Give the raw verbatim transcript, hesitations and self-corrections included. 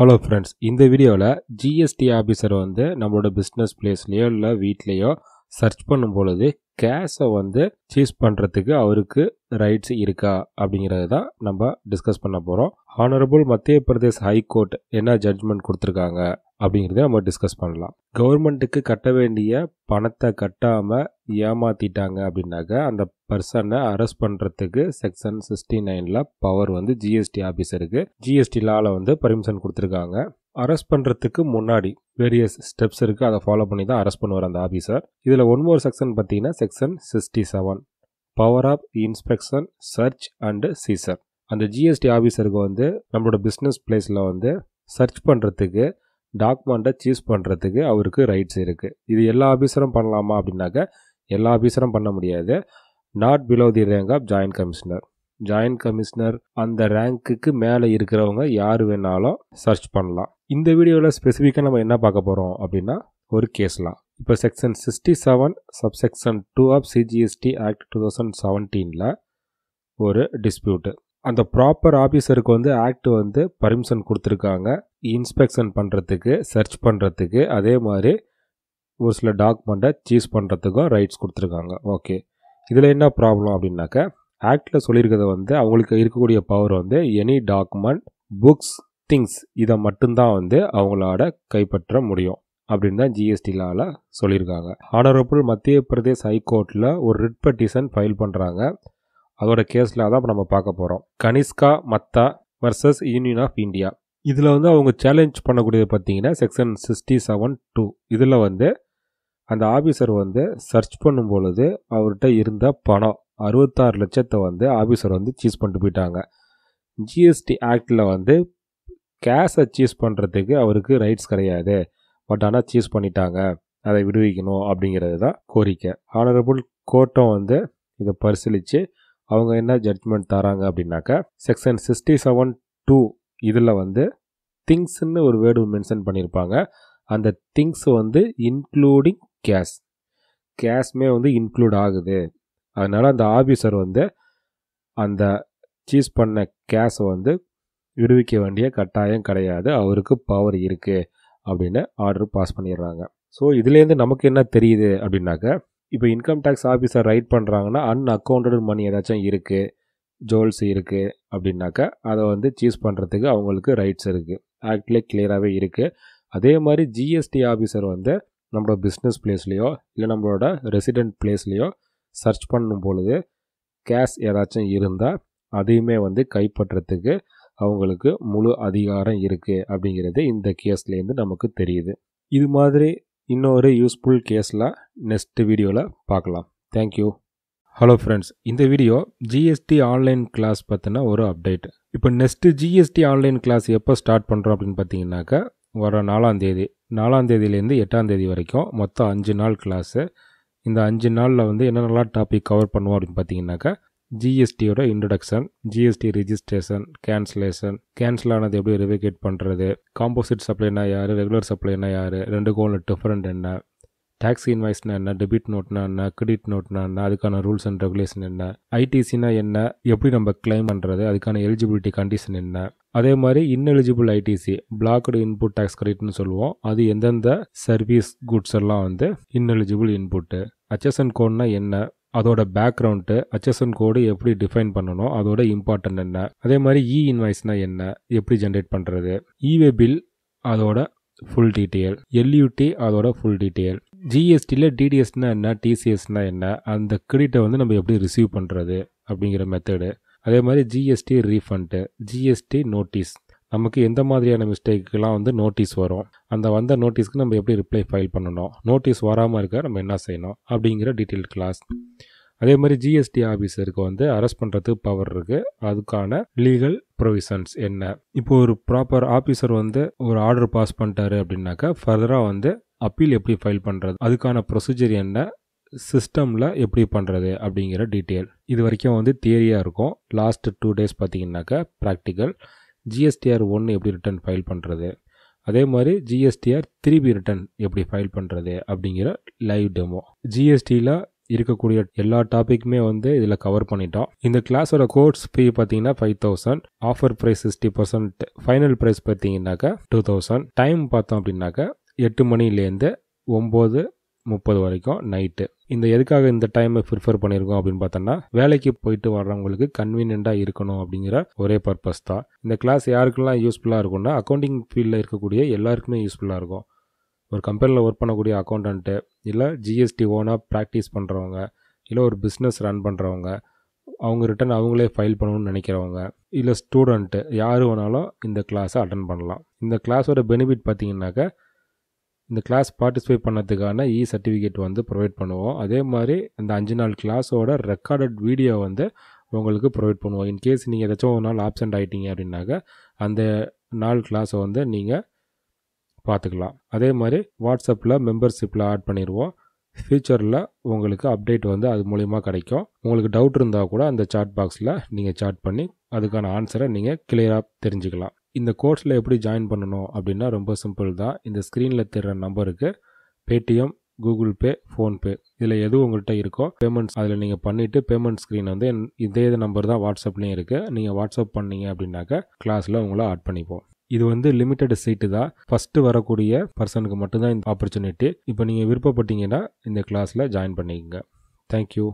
Hello friends, in this video G S T officer வந்து நம்மளோட business place லயோ இல்ல வீட்லயோ search பண்ணும்போது cash வந்து choose பண்றதுக்கு அவருக்கு rights இருக்கா அப்படிங்கறத தான் நம்ம discuss பண்ண போறோம். Honorable Madhya Pradesh high court என்ன judgment கொடுத்திருக்காங்க அப்படிங்கறத நம்ம டிஸ்கஸ் பண்ணலாம். கவர்மெண்ட்க்கு கட்ட வேண்டிய பணத்தை கட்டாம ஏமாத்திட்டாங்க அப்படினாக்க அந்த பர்சனை அரெஸ்ட் பண்றதுக்கு செக்ஷன் sixty-nine ல பவர் வந்து ஜிஎஸ்டி ஆபீசருக்கு ஜிஎஸ்டி லால வந்து பர்மிஷன் கொடுத்திருக்காங்க. அரெஸ்ட் பண்றதுக்கு முன்னாடி various ஸ்டெப்ஸ் இருக்கு, அதை ஃபாலோ பண்ணி தான் அரெஸ்ட் பண்ணுவார் அந்த ஆபீசர். இதுல ஒன் மோர் செக்ஷன் பாத்தீங்கன்னா section sixty-seven power of inspection search and seizure. அந்த ஜிஎஸ்டி ஆபீசருக்கு வந்து நம்மளோட பிசினஸ் பிளேஸ்ல வந்து சர்ச் பண்றதுக்கு டாக்குமெண்ட்டை சீஸ் பண்ணுறதுக்கு அவருக்கு ரைட்ஸ் இருக்குது. இது எல்லா ஆஃபீஸரும் பண்ணலாமா அப்படின்னாக்க எல்லா ஆஃபீஸரும் பண்ண முடியாது. Not below the rank of joint commissioner. Joint commissioner அந்த ரேங்க்குக்கு மேலே இருக்கிறவங்க யார் வேணாலும் சர்ச் பண்ணலாம். இந்த வீடியோவில் ஸ்பெசிஃபிக்காக நம்ம என்ன பார்க்க போகிறோம் அப்படின்னா ஒரு கேஸ்லாம். இப்போ section sixty seven subsection two of CGST act two thousand செவன்டீனில் ஒரு டிஸ்பியூட்டு. அந்த ப்ராப்பர் ஆஃபீஸருக்கு வந்து ஆக்ட் வந்து பர்மிஷன் கொடுத்துருக்காங்க இன்ஸ்பெக்ஷன் பண்ணுறதுக்கு, சர்ச் பண்ணுறதுக்கு, அதே மாதிரி ஒரு சில டாக்குமெண்ட்டை சீஸ் பண்ணுறதுக்கும் ரைட்ஸ் கொடுத்துருக்காங்க. ஓகே, இதில் என்ன ப்ராப்ளம் அப்படின்னாக்க ஆக்டில் சொல்லியிருக்கிறத வந்து அவங்களுக்கு இருக்கக்கூடிய பவர் வந்து எனி டாக்குமெண்ட் புக்ஸ் திங்ஸ் இதை மட்டும்தான் வந்து அவங்களோட கைப்பற்ற முடியும் அப்படின்னு தான் ஜிஎஸ்டி லாவில் சொல்லியிருக்காங்க. ஆனரபிள் மத்திய பிரதேஷ் ஹைகோர்ட்டில் ஒரு ரிட் பெட்டிஷன் ஃபைல் பண்ணுறாங்க. அதோட கேஸில் தான் இப்போ நம்ம பார்க்க போகிறோம். Kanishka Matta versus union of India. இதில் வந்து அவங்க சேலஞ்ச் பண்ணக்கூடியது பார்த்தீங்கன்னா செக்ஷன் சிக்ஸ்டி செவன் டூ. இதில் வந்து அந்த ஆஃபீஸர் வந்து சர்ச் பண்ணும் பொழுது அவர்கிட்ட இருந்த பணம் அறுபத்தாறு லட்சத்தை வந்து ஆஃபீஸர் வந்து சீஸ் பண்ணிட்டு போயிட்டாங்க. ஜிஎஸ்டி ஆக்டில் வந்து கேஷை சீஸ் பண்ணுறதுக்கு அவருக்கு ரைட்ஸ் கிடையாது, பட் ஆனால் சீஸ் பண்ணிட்டாங்க, அதை விடுவிக்கணும் அப்படிங்கிறது தான் கோரிக்கை. ஆனரபிள் கோர்ட்டும் வந்து இதை பரிசீலித்து அவங்க என்ன ஜட்ஜ்மெண்ட் தராங்க அப்படின்னாக்கா செக்ஷன் சிக்ஸ்டி செவன் டூ இதில் வந்து திங்ஸ்ன்னு ஒரு வேர்டு மென்ஷன் பண்ணியிருப்பாங்க. அந்த திங்ஸ் வந்து இன்க்ளூடிங் கேஷ், கேஷ்மே வந்து இன்க்ளூட் ஆகுது. அதனால் அந்த ஆஃபீஸர் வந்து அந்த சீஸ் பண்ண கேஷை வந்து விடுவிக்க வேண்டிய கட்டாயம் கிடையாது, அவருக்கு பவர் இருக்குது அப்படின்னு ஆர்டர் பாஸ் பண்ணிடுறாங்க. ஸோ இதுலேருந்து நமக்கு என்ன தெரியுது அப்படின்னாக்கா இப்போ இன்கம் டேக்ஸ் ஆஃபீஸர் ரைட் பண்ணுறாங்கன்னா அன் அக்கௌண்டட் மணி ஏதாச்சும் இருக்குது, ஜோல்ஸ் இருக்குது அப்படின்னாக்கா அதை வந்து சீஸ் பண்ணுறதுக்கு அவங்களுக்கு ரைட்ஸ் இருக்குது, ஆக்டில் கிளியராகவே இருக்குது. அதே மாதிரி ஜிஎஸ்டி ஆஃபீஸர் வந்து நம்மளோட பிஸ்னஸ் பிளேஸ்லேயோ இல்லை நம்மளோட ரெசிடென்ட் பிளேஸ்லேயோ சர்ச் பண்ணும் பொழுது கேஷ் ஏதாச்சும் இருந்தால் அதையுமே வந்து கைப்பற்றுறதுக்கு அவங்களுக்கு முழு அதிகாரம் இருக்குது அப்படிங்கிறது இந்த கேஸ்லேருந்து நமக்கு தெரியுது. இது மாதிரி இன்னொரு யூஸ்ஃபுல் கேஸில் நெக்ஸ்ட் வீடியோவில் பார்க்கலாம். தேங்க்யூ. ஹலோ ஃப்ரெண்ட்ஸ், இந்த வீடியோ ஜிஎஸ்டி ஆன்லைன் கிளாஸ் பற்றின ஒரு அப்டேட். இப்போ நெக்ஸ்ட்டு ஜிஎஸ்டி ஆன்லைன் கிளாஸ் எப்போ ஸ்டார்ட் பண்ணுறோம் அப்படின்னு பார்த்தீங்கன்னாக்கா வர நாலாந்தேதி நாலாந்தேதியிலேருந்து எட்டாந்தேதி வரைக்கும் மொத்தம் அஞ்சு நாள் கிளாஸு. இந்த அஞ்சு நாளில் வந்து என்னென்னலாம் டாபிக் கவர் பண்ணுவோம் அப்படின்னு பார்த்தீங்கன்னாக்கா ஜிஎஸ்டியோட introduction, GST registration, cancellation, cancel ஆனது எப்படி ரிவேகேட் பண்ணுறது, காம்போசிட் சப்ளைனா யார், ரெகுலர் சப்ளைனா யார், ரெண்டுக்கும் டிஃப்ரெண்ட் என்ன, டேக்ஸ் இன்வாய்ஸ்னா என்ன, டெபிட் நோட்னா என்ன, கிரெடிட் நோட்னா என்ன, அதுக்கான ரூல்ஸ் அண்ட் ரெகுலேஷன் என்ன, ஐடிசினா என்ன, எப்படி நம்ம கிளைம் பண்ணுறது, அதுக்கான எலிஜிபிலிட்டி கண்டிஷன் என்ன, அதே மாதிரி ineligible ITC blocked input tax கிரெடிட்னு சொல்லுவோம், அது எந்தெந்த சர்வீஸ் குட்ஸ் எல்லாம் வந்து இன்எலிஜிபிள் இன்புட்டு, ஹெச்எஸ்என் கோட்னா என்ன, அதோட background, H S N code எப்படி டிஃபைன் பண்ணணும், அதோட இம்பார்ட்டன்ட் என்ன, அதே மாதிரி இ இன்வாய்ஸ்னால் என்ன, எப்படி ஜென்ரேட் பண்ணுறது, இவே பில் அதோட full detail, L U T அதோட ஃபுல் டீட்டெயில், ஜிஎஸ்டியில் டிடிஎஸ்னால் என்ன, டிசிஎஸ்னால் என்ன, அந்த கிரெடிட்டை வந்து நம்ம எப்படி ரிசீவ் பண்ணுறது அப்படிங்கிற மெத்தடு, அதே மாதிரி ஜிஎஸ்டி ரீஃபண்டு, ஜிஎஸ்டி நோட்டீஸ், நமக்கு எந்த மாதிரியான மிஸ்டேக்குலாம் வந்து நோட்டீஸ் வரும், அந்த வந்த நோட்டீஸ்க்கு நம்ம எப்படி ரிப்ளை ஃபைல் பண்ணணும், நோட்டீஸ் வராமல் இருக்க நம்ம என்ன செய்யணும் அப்படிங்கிற டீட்டெயில் கிளாஸ். அதே மாதிரி ஜிஎஸ்டி ஆஃபீஸருக்கு வந்து அரெஸ்ட் பண்ணுறதுக்கு பவர் இருக்குது, அதுக்கான லீகல் ப்ரொவிஷன்ஸ் என்ன. இப்போ ஒரு ப்ராப்பர் ஆஃபீஸர் வந்து ஒரு ஆர்டர் பாஸ் பண்ணிட்டாரு அப்படின்னாக்கா ஃபர்தராக வந்து அப்பீல் எப்படி ஃபைல் பண்ணுறது, அதுக்கான ப்ரொசீஜர் என்ன, சிஸ்டமில் எப்படி பண்ணுறது அப்படிங்கிற டீட்டெயில். இது வரைக்கும் வந்து தியரியாக இருக்கும். லாஸ்ட் டூ டேஸ் பார்த்தீங்கன்னாக்கா ப்ராக்டிக்கல் ஜிஎஸ்டிஆர் ஒன்று எப்படி ரிட்டர்ன் ஃபைல் பண்ணுறது, அதே மாதிரி ஜிஎஸ்டிஆர் த்ரீ பி ரிட்டர்ன் எப்படி ஃபைல் பண்ணுறது அப்படிங்கிற லைவ் டெமோ, ஜிஎஸ்டியில் இருக்கக்கூடிய எல்லா டாபிக்குமே வந்து இதில் கவர் பண்ணிட்டோம். இந்த கிளாஸோட கோர்ஸ் ஃபீ பார்த்தீங்கன்னா five thousand offer price sixty percent final price பார்த்தீங்கன்னாக்கா டூ தௌசண்ட் டைம் பார்த்தோம் அப்படின்னாக்கா எட்டு மணிலேருந்து ஒம்பது முப்பது வரைக்கும் நைட்டு. இந்த எதுக்காக இந்த டைமை ப்ரிஃபர் பண்ணியிருக்கோம் அப்படின்னு பார்த்தோன்னா வேலைக்கு போயிட்டு வர்றவங்களுக்கு கன்வீனியண்டாக இருக்கணும் அப்படிங்கிற ஒரே பர்பஸ் தான். இந்த கிளாஸ் யாருக்கெல்லாம் யூஸ்ஃபுல்லாக இருக்கும்னா அக்கௌண்டிங் ஃபீல்டில் இருக்கக்கூடிய எல்லாருக்குமே யூஸ்ஃபுல்லாக இருக்கும். ஒரு கம்பெனியில் ஒர்க் பண்ணக்கூடிய அக்கௌண்டன்ட்டு இல்லை ஜிஎஸ்டி ஓனாக ப்ராக்டிஸ் பண்ணுறவங்க இல்லை ஒரு பிஸ்னஸ் ரன் பண்ணுறவங்க அவங்க ரிட்டர்ன் அவங்களே ஃபைல் பண்ணணும்னு நினைக்கிறவங்க இல்லை ஸ்டூடெண்ட்டு யார் வேணாலும் இந்த கிளாஸை அட்டன் பண்ணலாம். இந்த கிளாஸோட பெனிஃபிட் பார்த்திங்கனாக்கா இந்த கிளாஸ் பார்ட்டிசிபேட் பண்ணதுக்கான இ சர்டிஃபிகேட் வந்து ப்ரொவைட் பண்ணுவோம். அதே மாதிரி இந்த அஞ்சு நாள் கிளாஸோட ரெக்கார்டட் வீடியோ வந்து உங்களுக்கு ப்ரொவைட் பண்ணுவோம். இன்கேஸ் நீங்கள் ஏதாச்சும் ஒரு நாள் ஆப்சண்ட் ஆகிட்டீங்க அப்படின்னாக்கா அந்த நாள் கிளாஸை வந்து நீங்கள் பார்த்துக்கலாம். அதே மாதிரி வாட்ஸ்அப்பில் மெம்பர்ஷிப்பில் ஆட் பண்ணிடுவோம். ஃபியூச்சரில் உங்களுக்கு அப்டேட் வந்து அது மூலிமா கிடைக்கும். உங்களுக்கு டவுட் இருந்தால் கூட அந்த சாட் பாக்ஸில் நீங்கள் சாட் பண்ணி அதுக்கான ஆன்சரை நீங்கள் கிளியராக தெரிஞ்சுக்கலாம். இந்த கோர்ஸில் எப்படி ஜாயின் பண்ணணும் அப்படின்னா ரொம்ப சிம்பிள் தான். இந்த ஸ்க்ரீனில் தெரிகிற நம்பருக்கு பேடிஎம், கூகுள் பே, ஃபோன்பே இதில் எதுவும் உங்கள்கிட்ட இருக்கோ பேமெண்ட்ஸ் அதில் நீங்கள் பண்ணிவிட்டு பேமெண்ட் ஸ்க்ரீன் வந்து இதே நம்பர் தான் வாட்ஸ்அப்லேயும் இருக்குது. நீங்கள் வாட்ஸ்அப் பண்ணிங்க அப்படின்னாக்கா கிளாஸில் உங்களை ஆட் பண்ணிப்போம். இது வந்து லிமிட்டட் சீட்டு தான். ஃபஸ்ட்டு வரக்கூடிய பர்சனுக்கு மட்டும்தான் இந்த ஆப்பர்ச்சுனிட்டி. இப்போ நீங்கள் விருப்பப்பட்டீங்கன்னா இந்த கிளாஸில் ஜாயின் பண்ணிக்கோங்க. தேங்க்யூ.